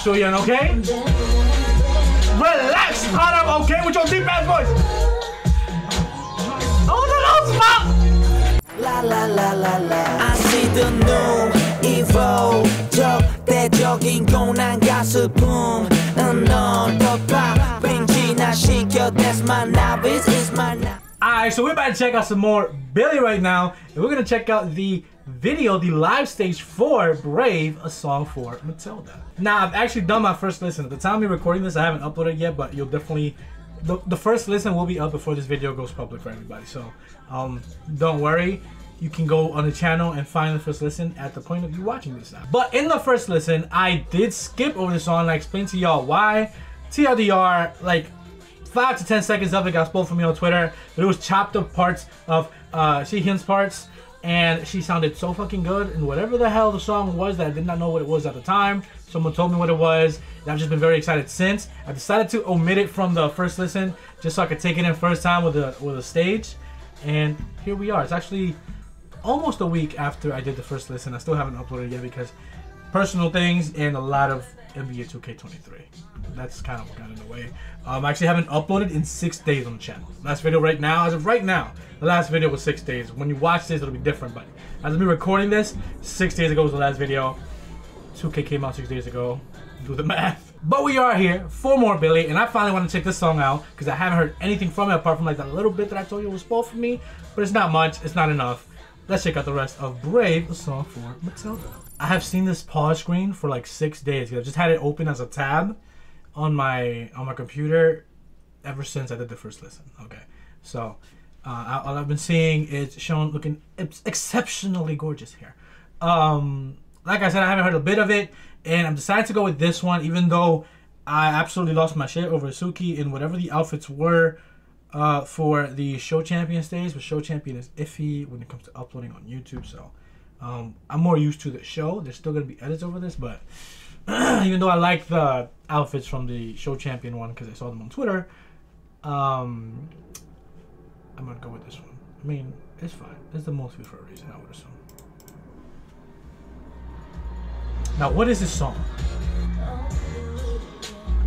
Suhyun, okay? Relax, Haram, okay? With your deep ass voice. Oh, no, no, la la la la la. I see the new evil joke. That jogging going on, gossip boom. And on the pop. Bring Gina, shake your that's my novice, it's my novice. Alright, so we're about to check out some more Billie right now, and we're gonna check out the video, the live stage for Brave, a song for Matilda. Now, I've actually done my first listen. At the time of recording this, I haven't uploaded it yet, but you'll definitely, the first listen will be up before this video goes public for everybody. So, don't worry. You can go on the channel and find the first listen at the point of you watching this now. But in the first listen, I did skip over the song, and I explained to y'all why. TLDR, like, 5 to 10 seconds of it got spoiled for me on Twitter, but it was chopped up parts of Sheon's parts, and she sounded so fucking good. And whatever the hell the song was that I did not know what it was at the time, someone told me what it was, and I've just been very excited since. I decided to omit it from the first listen just so I could take it in first time with a stage, and here we are. It's actually almost a week after I did the first listen. I still haven't uploaded it yet because personal things and a lot of NBA 2K23. That's kind of what got in the way. I actually haven't uploaded in 6 days on the channel. Last video right now, as of right now, the last video was 6 days. When you watch this, it'll be different, but as of me recording this, 6 days ago was the last video. 2K came out 6 days ago. Do the math. But we are here for more Billie, and I finally want to check this song out because I haven't heard anything from it apart from like that little bit that I told you was spoiled for me, but it's not much, it's not enough. Let's check out the rest of Brave, the song for Matilda. I have seen this pause screen for like 6 days. I just had it open as a tab on my computer ever since I did the first listen. Okay, so all I've been seeing is Sheon looking exceptionally gorgeous here. Like I said, I haven't heard a bit of it, and I'm deciding to go with this one, even though I absolutely lost my shit over Suki and whatever the outfits were for the Show Champion stage. But Show Champion is iffy when it comes to uploading on YouTube, so I'm more used to the show. There's still gonna be edits over this, but even though I like the outfits from the Show Champion one because I saw them on Twitter, I'm gonna go with this one. I mean, it's fine. It's the most for a reason, I would assume. Now, what is this song?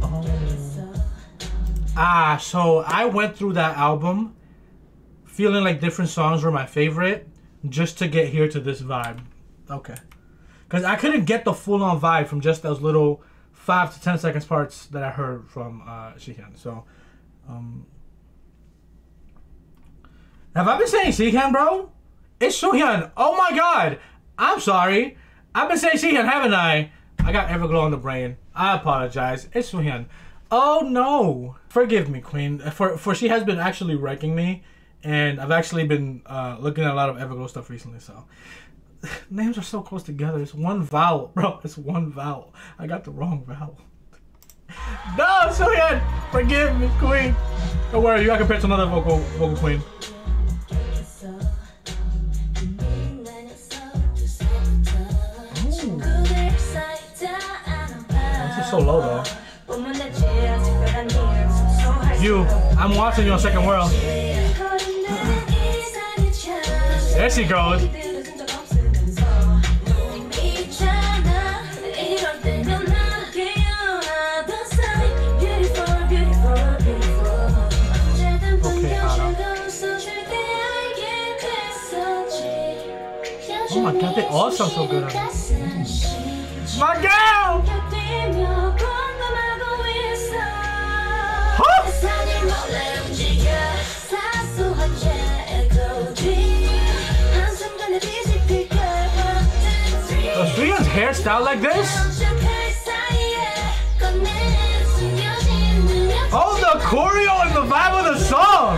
Oh. Ah, so I went through that album feeling like different songs were my favorite just to get here to this vibe. Okay. Because I couldn't get the full-on vibe from just those little 5 to 10 seconds parts that I heard from Sheon. So, have I been saying Sheon, bro? It's Suhyun. Oh my god. I'm sorry. I've been saying Sheon, haven't I? I got Everglow on the brain. I apologize. It's Suhyun. Oh no. Forgive me, Queen. For she has been actually wrecking me. And I've actually been looking at a lot of Everglow stuff recently, so... Names are so close together. It's one vowel, bro. It's one vowel. I got the wrong vowel. No, Suhyun, forgive me, Queen. Don't worry, you got compared to another vocal queen. This is so low, though. You, I'm watching you on Second World. There she goes. Oh my god, they all sound so good. My girl! Huh? Does Sheon's hairstyle like this? Oh, the choreo and the vibe of the song!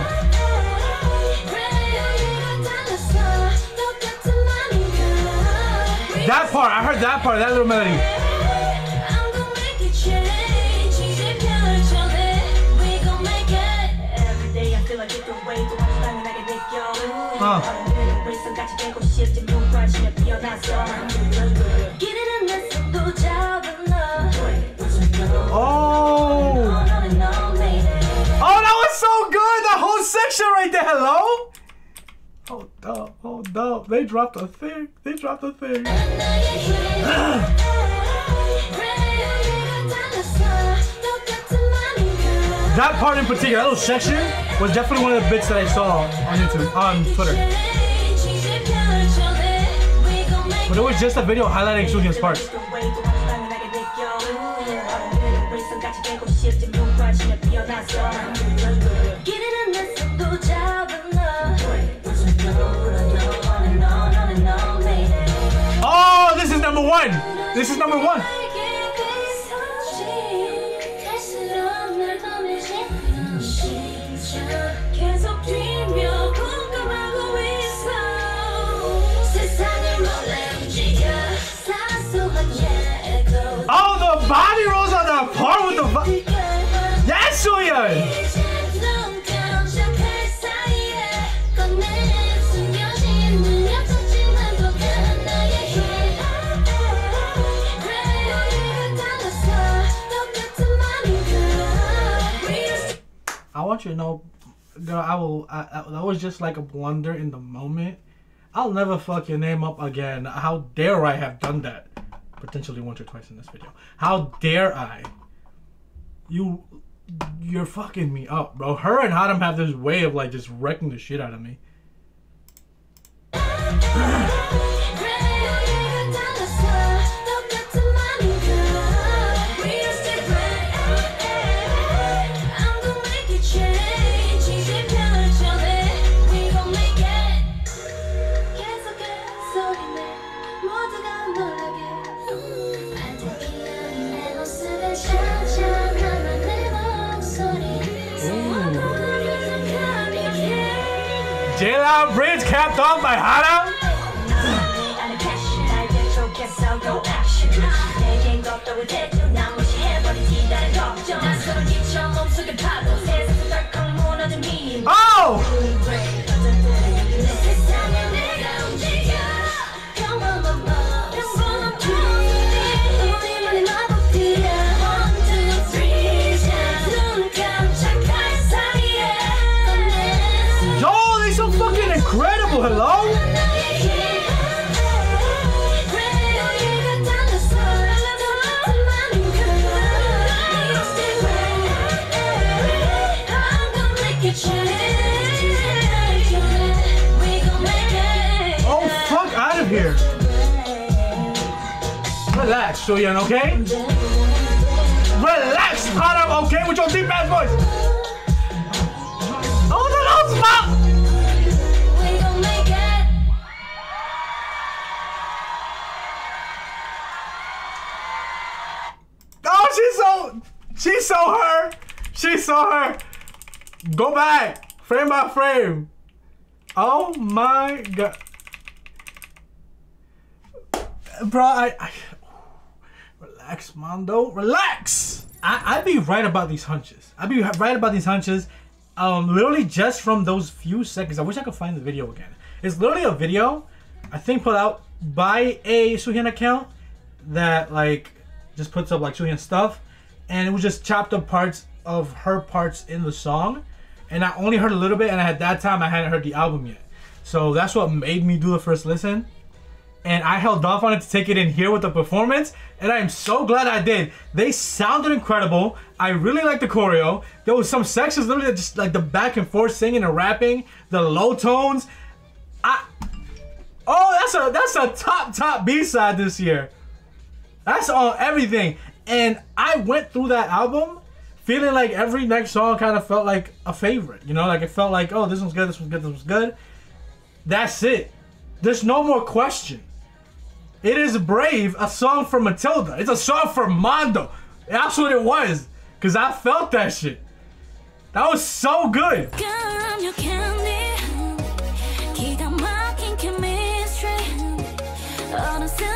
That part, I heard that part, that little melody. Oh, that was so good, that whole section right there, hello? Hold up, hold up. They dropped a thing. They dropped a thing. That part in particular, that little section, was definitely one of the bits that I saw on YouTube, on Twitter. But it was just a video highlighting Suhyun's parts. Oh, this is number one. This is number one. Oh, the body rolls on that part with the body. Yes, Shoyan! I want you to know, girl, that was just like a blunder in the moment. I'll never fuck your name up again. How dare I have done that? Potentially once or twice in this video. How dare I? You're fucking me up, bro. Her and Haram have this way of like just wrecking the shit out of me. Jailhouse Bridge capped off by Haram. Hello? Oh, fuck out of here. Relax, Shoyan, okay? Relax, Haram, okay? With your deep ass voice. Oh, the lost spot. She saw her. She saw her. Go back. Frame by frame. Oh my god. Bro, I relax, Mondo. Relax. I'd be right about these hunches. I'd be right about these hunches. Literally just from those few seconds. I wish I could find the video again. It's literally a video, I think, put out by a Suhyun account that like just puts up like Suhyun stuff. And it was just chopped up parts of her parts in the song, and I only heard a little bit, and at that time I hadn't heard the album yet, so that's what made me do the first listen, and I held off on it to take it in here with the performance, and I am so glad I did. They sounded incredible. I really liked the choreo. There was some sections literally just like the back and forth singing and rapping, the low tones. Oh, that's a top B-side this year. That's on everything. And I went through that album feeling like every next song kind of felt like a favorite. You know, like it felt like, oh, this one's good, this one's good, this one's good. That's it. There's no more question. It is Brave, a song for Matilda. It's a song for Mondo. That's what it was. Because I felt that shit. That was so good. Girl, I'm your candy.